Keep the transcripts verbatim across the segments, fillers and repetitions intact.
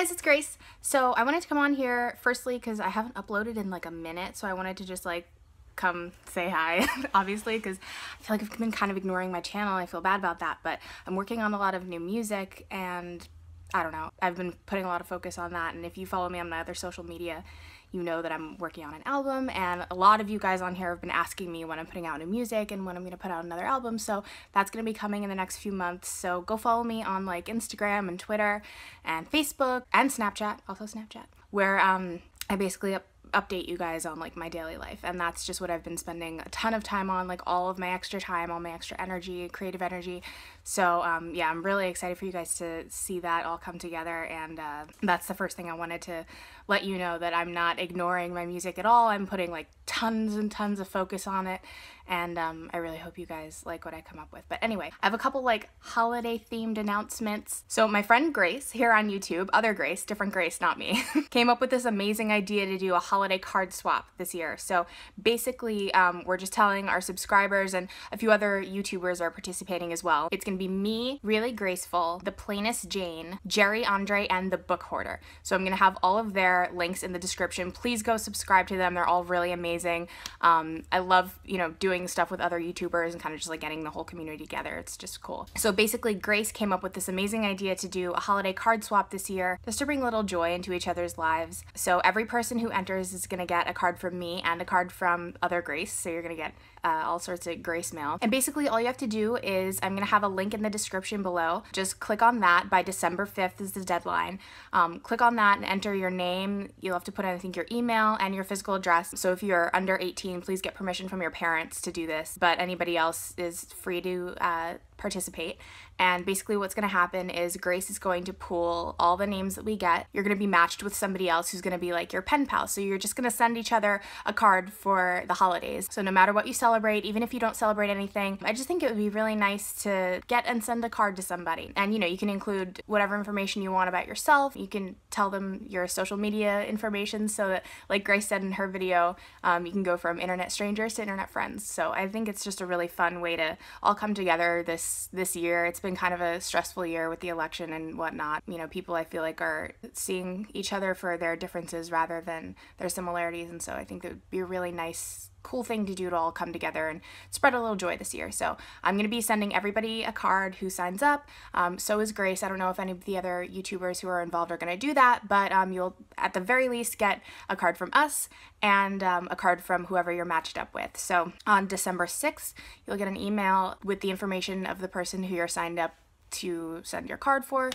guys, it's Grace. So I wanted to come on here firstly because I haven't uploaded in like a minute, so I wanted to just like come say hi obviously, because I feel like I've been kind of ignoring my channel and I feel bad about that, but I'm working on a lot of new music and I don't know, I've been putting a lot of focus on that, and if you follow me on my other social media, you know that I'm working on an album, and a lot of you guys on here have been asking me when I'm putting out new music and when I'm gonna put out another album, so that's gonna be coming in the next few months. So go follow me on like Instagram and Twitter and Facebook and Snapchat, also Snapchat, where um, I basically up update you guys on like my daily life, and that's just what I've been spending a ton of time on, like all of my extra time, all my extra energy, creative energy. So um, yeah, I'm really excited for you guys to see that all come together, and uh, that's the first thing I wanted to let you know, that I'm not ignoring my music at all. I'm putting like tons and tons of focus on it, and um, I really hope you guys like what I come up with. But anyway, I have a couple like holiday themed announcements. So my friend Grace here on YouTube, other Grace, different Grace, not me, came up with this amazing idea to do a holiday holiday card swap this year. So basically um, we're just telling our subscribers, and a few other YouTubers are participating as well. It's gonna be me, Really Graceful, The Plainest Jane, Jeri Andre, and The Book Hoarder. So I'm gonna have all of their links in the description. Please go subscribe to them. They're all really amazing. Um, I love, you know, doing stuff with other YouTubers and kind of just like getting the whole community together. It's just cool. So basically Grace came up with this amazing idea to do a holiday card swap this year, just to bring a little joy into each other's lives. So every person who enters is gonna get a card from me and a card from other Grace, so you're gonna get uh, all sorts of Grace mail. And basically all you have to do is, I'm gonna have a link in the description below, just click on that. By December fifth is the deadline. Um, click on that and enter your name. You'll have to put in, I think, your email and your physical address. So if you're under eighteen, please get permission from your parents to do this, but anybody else is free to uh, participate. And basically what's gonna happen is Grace is going to pool all the names that we get. You're gonna be matched with somebody else who's gonna be like your pen pal. So you're just gonna send each other a card for the holidays. So no matter what you celebrate, even if you don't celebrate anything, I just think it would be really nice to get and send a card to somebody. And you know, you can include whatever information you want about yourself. You can tell them your social media information, so that, like Grace said in her video, um, you can go from internet strangers to internet friends. So I think it's just a really fun way to all come together this this year. It's been kind of a stressful year with the election and whatnot. You know, people I feel like are seeing each other for their differences rather than their similarities, and so I think that would be a really nice, cool thing to do to all come together and spread a little joy this year. So I'm gonna be sending everybody a card who signs up. Um, so is Grace. I don't know if any of the other YouTubers who are involved are gonna do that, but um, you'll at the very least get a card from us and um, a card from whoever you're matched up with. So on December sixth, you'll get an email with the information of the person who you're signed up to send your card for.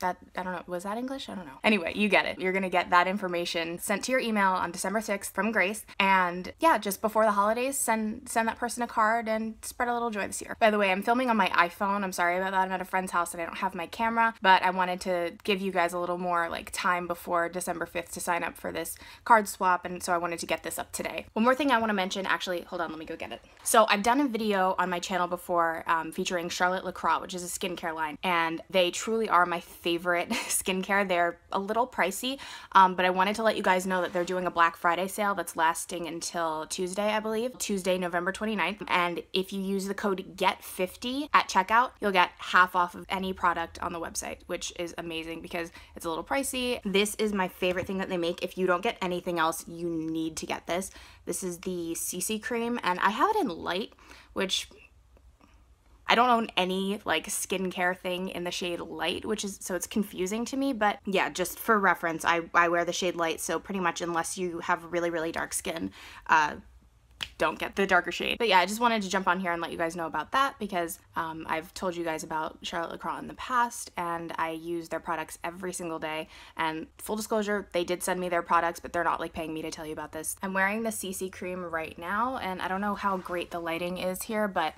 That, I don't know, was that English? I don't know. Anyway, you get it. You're gonna get that information sent to your email on December sixth from Grace, and yeah, just before the holidays, send send that person a card and spread a little joy this year. By the way, I'm filming on my iPhone. I'm sorry about that. I'm at a friend's house and I don't have my camera, but I wanted to give you guys a little more like time before December fifth to sign up for this card swap, and so I wanted to get this up today. One more thing I want to mention, actually, hold on, let me go get it. So I've done a video on my channel before um, featuring Charlotte Lacroix, which is a skincare line, and they truly are my favorite favorite skincare. They're a little pricey, um, but I wanted to let you guys know that they're doing a Black Friday sale that's lasting until Tuesday, I believe, Tuesday, November twenty-ninth, and if you use the code get fifty at checkout, you'll get half off of any product on the website, which is amazing because it's a little pricey. This is my favorite thing that they make. If you don't get anything else, you need to get this. This is the C C cream, and I have it in light, which I don't own any like skincare thing in the shade light, which is, so it's confusing to me, but yeah, just for reference, I, I wear the shade light, so pretty much unless you have really, really dark skin, uh, don't get the darker shade. But yeah, I just wanted to jump on here and let you guys know about that, because um, I've told you guys about Charlotte Lacroix in the past, and I use their products every single day, and full disclosure, they did send me their products, but they're not like paying me to tell you about this. I'm wearing the C C cream right now, and I don't know how great the lighting is here, but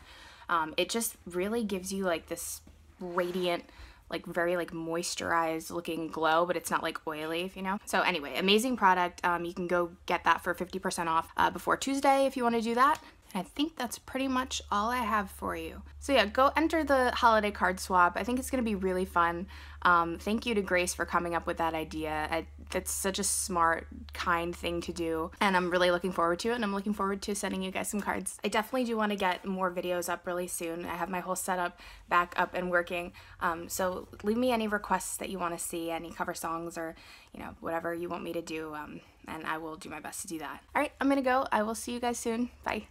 Um, it just really gives you like this radiant, like very like moisturized looking glow, but it's not like oily, if you know. So anyway, amazing product. Um, you can go get that for fifty percent off uh, before Tuesday if you want to do that. I think that's pretty much all I have for you. So yeah, go enter the holiday card swap. I think it's going to be really fun. Um, thank you to Grace for coming up with that idea. I, that's such a smart, kind thing to do, and I'm really looking forward to it, and I'm looking forward to sending you guys some cards. I definitely do want to get more videos up really soon. I have my whole setup back up and working, um, so leave me any requests that you want to see, any cover songs or, you know, whatever you want me to do, um, and I will do my best to do that. All right, I'm going to go. I will see you guys soon. Bye.